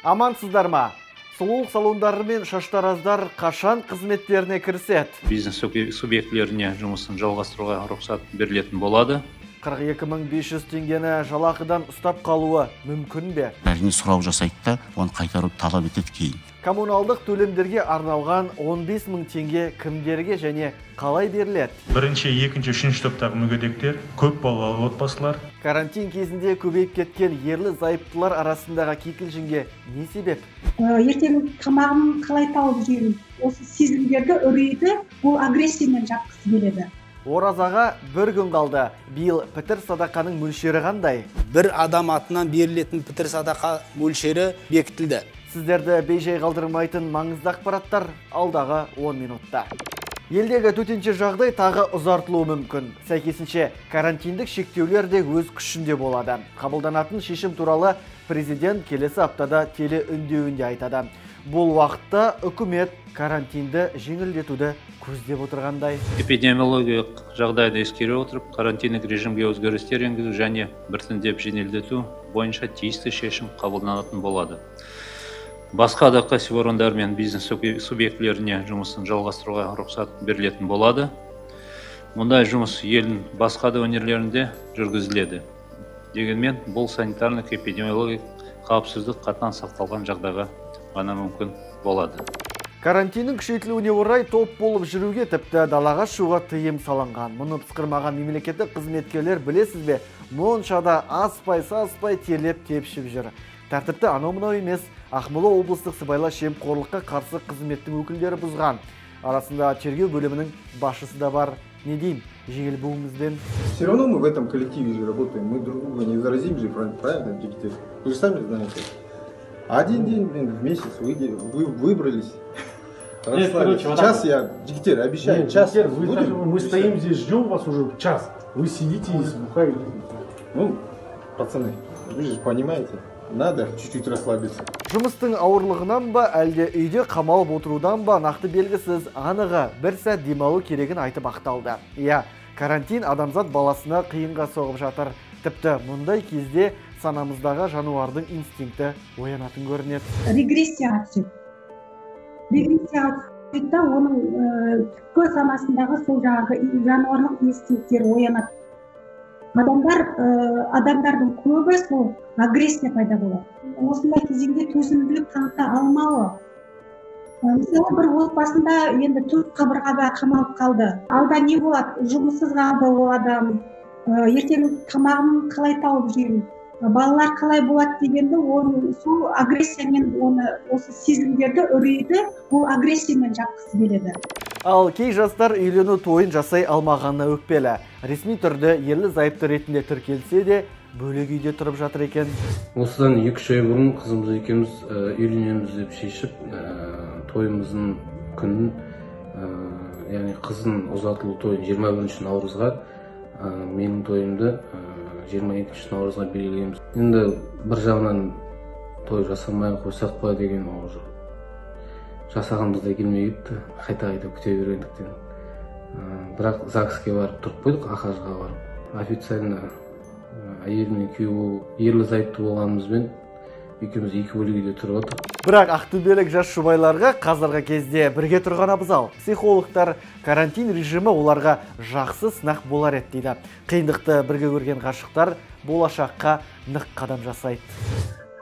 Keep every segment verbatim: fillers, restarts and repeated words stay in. Амансыздар ма? Сұлулық салондары мен шаштараздар қашан қызметтеріне кіріседі? Бизнес субъектілеріне жұмысын жалғастыруға рұқсат берілетін болады. қырық екі мың бес жүз теңгені жалақыдан ұстап қалуы мүмкін бе? Бәріне сұрау жасайды, оны қайтарып талап етеді кейін. Коммуналдық төлемдерге арналған он бес мың теңге кімдерге және қалай беріледі? Бірінші, екінші, үшінші топтағы мүгедектер, көп балалы отбасылар. Карантин кезінде көбейіп кеткен ерлі зайыптылар арасындағы кикілжінге не себеп? Ертең тамағын қалай тауып жеймін? Осы сезімдерді үрейді, бұл агрессиямен жапқысы келеді. Оразаға бір күн қалды. Биыл пітір садақаның мөлшері қандай? Бір адам атынан берілетін пітір садақа мөлшері бекітілді. Сіздерді бейжай қалдырмайтын маңызды ақпараттар алдағы он минутта. Елдегі төтенше жағдай тағы ұзартылуы мүмкін. Сәйкесінше, карантиндік шектеулер де өз күшінде болады. Қабылданатын шешім туралы президент келесі аптада телеүндеуінде айтады. Бұл уақытта үкімет карантинді жеңілдетуді көздеп отырғандай. Эпидемиологиялық жағдайды ескере отырып, карантиндік режимге өзгерістер енгізу және біртіндеп жеңілдету бойынша тиісті шешім қабылданатын болады. Басқа да кәсіпорындар мен бизнес субъектілеріне жұмысын жалғастыруға рұқсат берілетін болады. Мұндай жұмыс елдің басқа да өңірлерінде жүргізіледі. Дегенмен, бұл санитарлық эпидемиологиялық қауіпсіздік қатаң сақталған жағдайға ғана мүмкін болады. Карантиннің күшейтілуіне орай топ болып жүруге, тіпті далаға шығуға тыйым салынған. Мұны пысқырмаған мемлекеттік қызметкерлер, білесіз бе, моншада аспай-саспай терлеп-тепшіп жүр. Тәртіпті анау мынау емес, Ақмола облыстық сыбайлас жемқорлыққа қарсы қызметтің өкілдері бұзған. Арасында тергеу бөлімінің басшысы да бар. Не деймін, жеңіл болуымызбен. Все равно мы в этом коллективе же работаем, мы друг друга не заразим же, правильно, Екатерина? Вы же сами знаете. Один день, блин, в месяц вы, вы выбрались. Нет, короче, час я, Дегтер, обещаю, нет, час. Дегтер, вы будем, так, мы обещаем. Стоим здесь, ждем вас уже час. Вы сидите и бухаете. Ну, пацаны, вы же понимаете, надо чуть-чуть расслабиться. Жұмыстың ауырлығынан ба, әлде үйде қамалып отырудан ба, нақты белгісіз, анығы бір сәт демалу керегін айтып ақталды. Иә, карантин адамзат баласына қиынға соғып жатыр. Тіпті мұндай кезде санамыздағы жануардың инстинкті оянатын көрінеді. Регрессия. Регрессия айтта оның түпкі санасындағы сол жағы жануарлық инстинкттер оянады. Адамдар, адамдардың көбі сол агрессия пайда болады. Осындай кезеңде төзімділік таныта алмауы. Мысалы, бір отбасында енді төрт қабырғада қамалып қалды. Алда не болады? Жұмыссыз қалды ол адам. Ертең тамағын қалай тауып жеймін? Балалар қалай болады дегенде, оны сол агрессиямен, оны осы сезімдерді үрейді, бұл агрессиямен жапқысы келеді. Ал кей жастар үйлену тойын жасай алмағанына өкпелі. Ресми түрде ерлі зайыпты ретінде тіркелсе де, бөлек үйде тұрып жатыр екен. Осыдан екі-үш ай бұрын қызымыз екеуміз үйленеміз деп шешіп, тойымыздың күнін, яғни қыздың ұзатылу тойын жиырма бірінші наурызға, менің тойымды жиырма екінші наурызға белгілейміз. Енді бір жағынан той жасамай қойсақ па деген ол жүр. Жасағымызда келмей кетті, қайта қайта күте бергендіктен. Бірақ загске барып тұрып қойдық, ахажға барып. Официально әйел мен күйеу ерлі зайыпты болғанымызбен екеуміз екі бөлігіде тұрып отырмыз. Бірақ ақтөбелік жас жұбайларға қазіргі кезде бірге тұрған абзал. Психологтар карантин режимі оларға жақсы сынақ болар еді дейді. Қиындықты бірге көрген ғашықтар болашаққа нық қадам жасайды.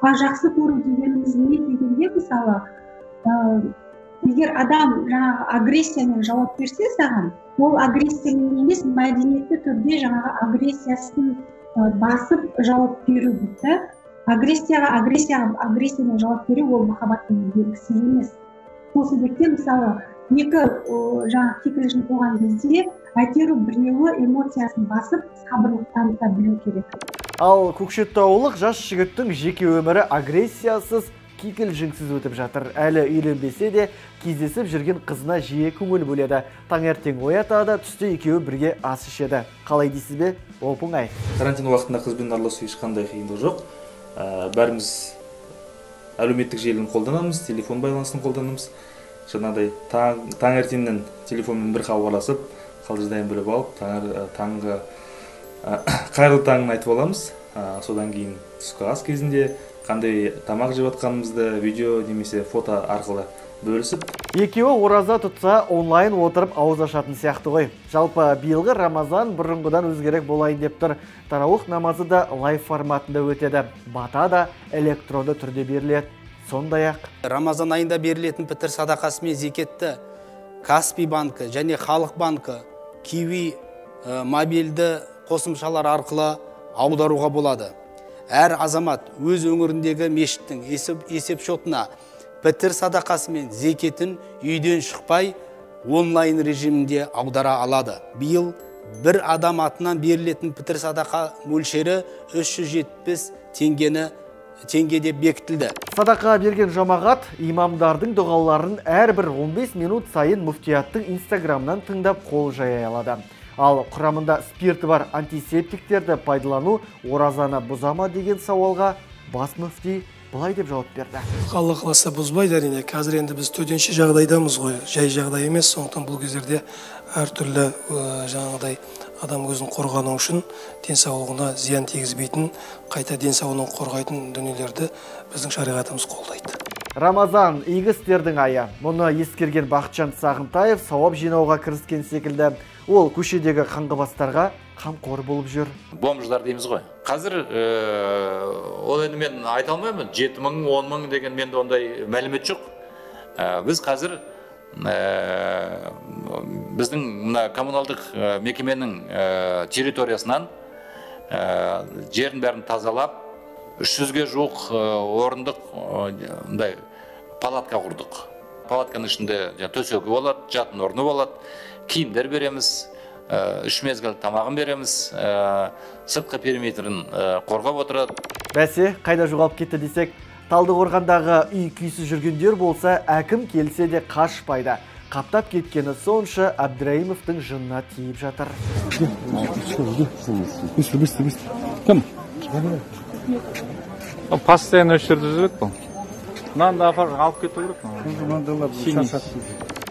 Жақсы көру дегеніміз не дегенде, мысалы, егер адам жаңағы агрессиямен жауап берсе саған, ол агрессиямен емес, мәдениетті түрде жаңағы агрессиясын басып жауап беру дейді. Агрессияға, агрессияға, агрессиямен жауап беру ол махаббаттың белгісі емес. Сол себептен, мысалы, екі жаңағы кикілжің болған кезде әйтеуір біреуі эмоциясын басып сабырлық таныта білу керек. Ал көкшетаулық жас жігіттің жеке өмірі агрессиясыз, кикілжіңсіз өтіп жатыр. Әлі үйленбесе де кездесіп жүрген қызына жиі көңіл бөледі. Таңертең оятады, түсте екеуі бірге ас ішеді. Қалай дейсіз бе? Оп-оңай. Карантин уақытында қызбен араласу ешқандай қиындық жоқ. Бәріміз әлеуметтік желіні қолданамыз, телефон байланысын қолданамыз. Жаңадай таңертеңнен телефонмен бір хабарласып, қалжырдайын біліп алып, таңғы қайырлы таңын айтып аламыз. Содан кейін түскі ас кезінде қандай тамақ жеп жатқанымызды видео немесе фото арқылы бөлісіп. Екеуі ораза тұтса онлайн отырып ауыз ашатын сияқты ғой. Жалпы биылғы Рамазан бұрынғыдан өзгерек болайын деп тұр. Тараух намазы да лайв форматында өтеді. Бата да электронды түрде беріледі. Сондай-ақ Рамазан айында берілетін пітір садақасы мен зекетті Каспи банкі және Халық банкі, Киви, ә, мобильді қосымшалар арқылы аударуға болады. Әр азамат өз өңіріндегі мешіттің есеп, есеп шотына пітір садақасы мен зекетін үйден шықпай онлайн режимінде аудара алады. Биыл бір адам атынан берілетін пітір садақа мөлшері үш жүз жетпіс теңгені теңгеде бекітілді. Садақа берген жамағат имамдардың дұғаларын әрбір он бес минут сайын мүфтияттың инстаграмнан тыңдап қол жая алады. Ал құрамында спирті бар антисептиктерді пайдалану оразаны бұзама деген сауалға бас мүфти былай деп жауап берді. Алла қаласа бұзбайды әрине. Қазір енді біз төтенше жағдайдамыз ғой. Жай жағдай емес, сондықтан бұл кездерде әртүрлі жаңағыдай адам өзін қорғану үшін денсаулығына зиян тигізбейтін, қайта денсаулығын қорғайтын дүниелерді біздің шариғатымыз қолдайды. Рамазан игі істердің айы. Мұны ескерген Бақытжан Сағынтаев сауап жинауға кіріскен секілді. Ол көшедегі қаңғыбастарға қамқор болып жүр. Бомждар дейміз ғой. Қазір ол енді мен айта алмаймын, жеті мың он мың деген менде ондай мәлімет жоқ. Біз қазір біздің мына коммуналдық мекеменің территориясынан жерін бәрін тазалап, үш жүзге жуық орындық мындай палатка құрдық. Палатканың ішінде төсегі болады, жатын орны болады, киімдер береміз, үш мезгіл тамағын береміз, сыртқы периметрін қорғап отырады. Бәсе, қайда жоғалып кетті десек, Талдықорғандағы үй күйсіз жүргендер болса, әкім келсе де қашпайды. Қаптап кеткені сонша Абдраимовтың жынына тиіп жатыр. Постоянно өшірді жүреді бұл. Нан да апарып алып кету керек.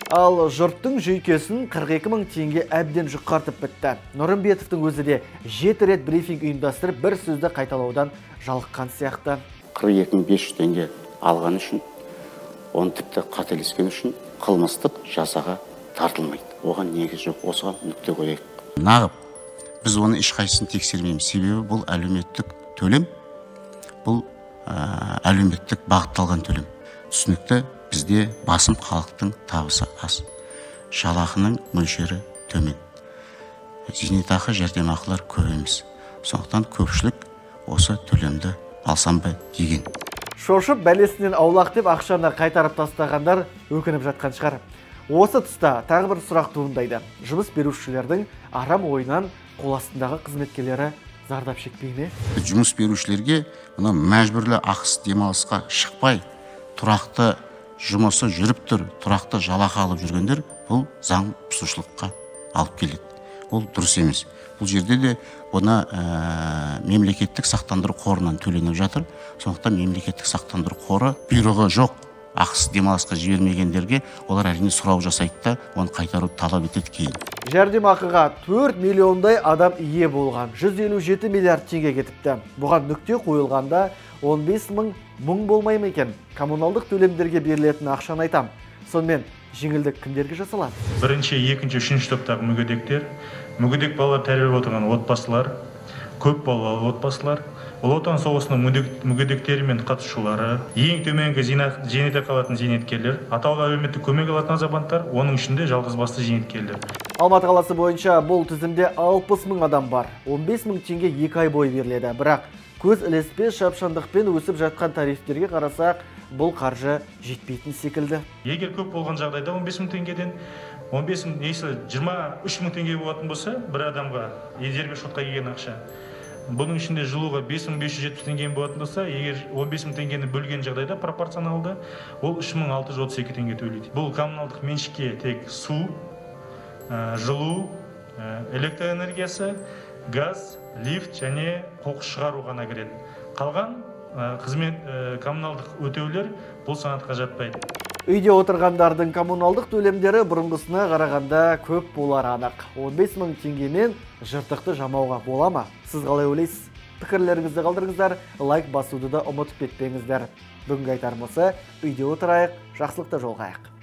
Ал жұрттың жүйкесін қырық екі мың теңге әбден жұққартып бітті. Нұрымбетовтің өзі де жеті рет брифинг ұйымдастырып, бір сөзді қайталаудан жалыққан сияқты. қырық екі мың бес жүз теңге алған үшін, оны тіпті қателескен үшін қылмыстық жасаға тартылмайды. Оған негіз жоқ, осыған нүкте қояйық. Нағып, біз оны ешқайсысын тексермейміз. Себебі бұл әлеуметтік төлем, бұл әлеуметтік бағытталған төлем. Түсінікті. Бізде басым халықтың табысы аз. Жалақының мөлшері төмен. Зейнетақы жәрдемақылар көп емес. Сондықтан көпшілік осы төлемді алсам ба деген. Шошып бәлесінен аулақ деп ақшаны қайтарып тастағандар өкініп жатқан шығар. Осы тұста тағы бір сұрақ туындайды. Жұмыс берушілердің арам ойынан қол астындағы қызметкерлері зардап шекпей ме? Жұмыс берушілерге мына мәжбүрлі ақысыз демалысқа шықпай, тұрақты жұмысы жүріп тұр, тұрақты жалақы алып жүргендер бұл заң бұзушылыққа алып келеді. Ол дұрыс емес. Бұл жерде де бұна ә, мемлекеттік сақтандыру қорынан төленіп жатыр. Сондықтан мемлекеттік сақтандыру қоры бұйрығы жоқ ақысыз демалысқа жібермегендерге олар әрине сұрау жасайды да, оны қайтару талап етеді кейін. Жәрдемақыға төрт миллиондай адам ие болған, жүз елу жеті миллиард теңге кетіпті. Бұған нүкте қойылғанда он бес мың мұң болмай ма екен? Коммуналдық төлемдерге берілетін ақшаны айтам. Сонымен жеңілдік кімдерге жасалады? Бірінші, екінші, үшінші топтағы мүгедектер, мүгедек балалар тәрбиелеп отырған отбасылар, көп балалы отбасылар, Ұлы Отан соғысының мүгедектері мен қатысушылары, ең төменгі зейнетақы алатын зейнеткерлер, атаулы әлеуметтік көмек алатын азаматтар, оның ішінде жалғызбасты зейнеткерлер. Алматы қаласы бойынша бұл тізімде алпыс мың адам бар. он бес мың теңге екі ай бойы беріледі. Бірақ көз ілеспе шапшандықпен өсіп жатқан тарифтерге қарасақ, бұл қаржы жетпейтін секілді. Егер көп болған жағдайда он бес мың теңгеден жиырма үш мың теңге болатын болса, бір адамға резервный шотқа келген ақша. Бұның ішінде жылуға бес мың бес жүз жетпіс теңге болатын болса, егер он бес мың теңгені бөлген жағдайда пропорционалды, ол үш мың алты жүз отыз екі теңге төлейді. Бұл коммуналдық меншікке тек су, жылу, электроэнергиясы, газ, лифт және қоқыс шығару ғана кіреді. Қалған қызмет коммуналдық өтеулер бұл санатқа жатпайды. Үйде отырғандардың коммуналдық төлемдері бұрынғысына қарағанда көп болар анық. он бес мың теңгемен жыртықты жамауға бола ма? Сіз қалай ойлайсыз? Пікірлеріңізді қалдырыңыздар, лайк басуды да ұмытып кетпеңіздер. Бүгінгі айтарым осы, үйде отырайық, жақсылықта жолығайық.